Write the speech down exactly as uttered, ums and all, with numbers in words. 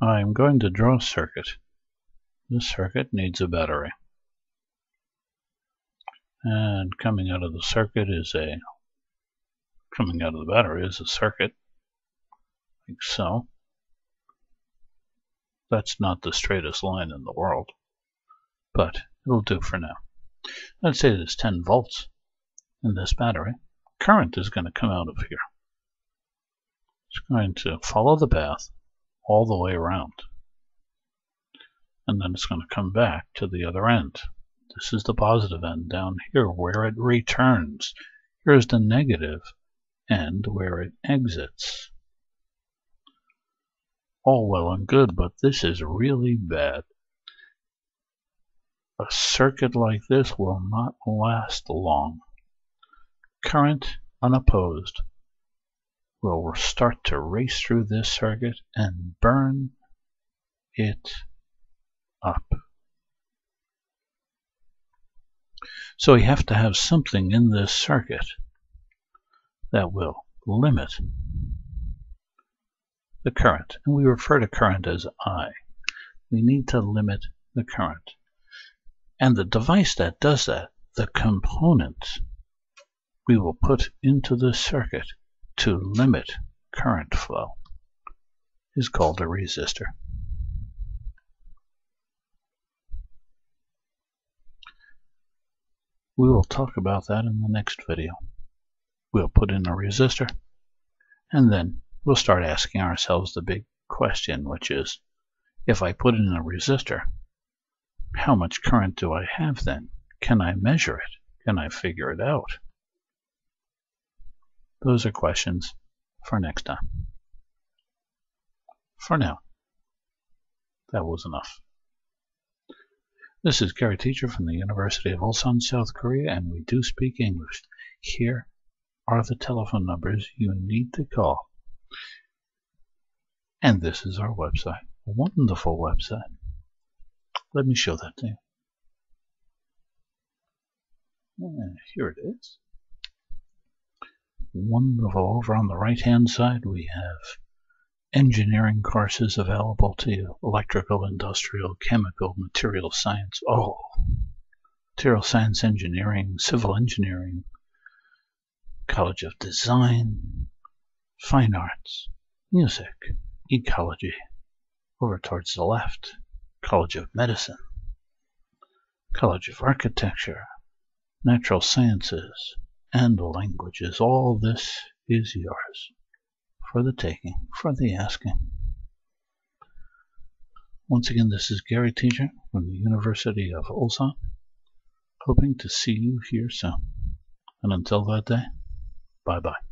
I'm going to draw a circuit. This circuit needs a battery. And coming out of the circuit is a coming out of the battery is a circuit, like so. That's not the straightest line in the world, but it'll do for now. Let's say there's ten volts in this battery. Current is going to come out of here. It's going to follow the path all the way around, and then it's going to come back to the other end. This is the positive end down here where it returns. Here's the negative end where it exits. All well and good, but this is really bad. A circuit like this will not last long. Current unopposed will start to race through this circuit and burn it up. So you have to have something in this circuit that will limit the current. And we refer to current as I. We need to limit the current. And the device that does that, the component we will put into the circuit to limit current flow, is called a resistor. We will talk about that in the next video. We'll put in a resistor, and then we'll start asking ourselves the big question, which is, if I put in a resistor, how much current do I have then? Can I measure it? Can I figure it out? Those are questions for next time. For now, that was enough. This is Gary Teacher from the University of Ulsan, South Korea, and we do speak English. Here are the telephone numbers you need to call. And this is our website. A wonderful website. Let me show that to you. Yeah, here it is. Wonderful. Over on the right-hand side, we have engineering courses available to you. Electrical, industrial, chemical, material science. Oh, material science engineering, civil engineering, college of design, fine arts, music, ecology. Over towards the left, college of medicine, college of architecture, natural sciences, and languages. All this is yours. For the taking, for the asking. Once again, this is Gary Teacher from the University of Ulsan, hoping to see you here soon. And until that day, bye-bye.